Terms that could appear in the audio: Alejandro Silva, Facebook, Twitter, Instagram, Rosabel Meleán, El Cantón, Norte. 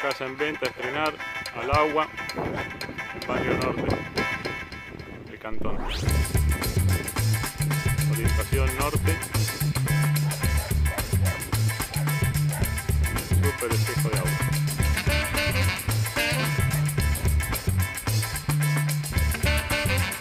casa en venta, estrenar, al agua, barrio norte, El Cantón, orientación norte.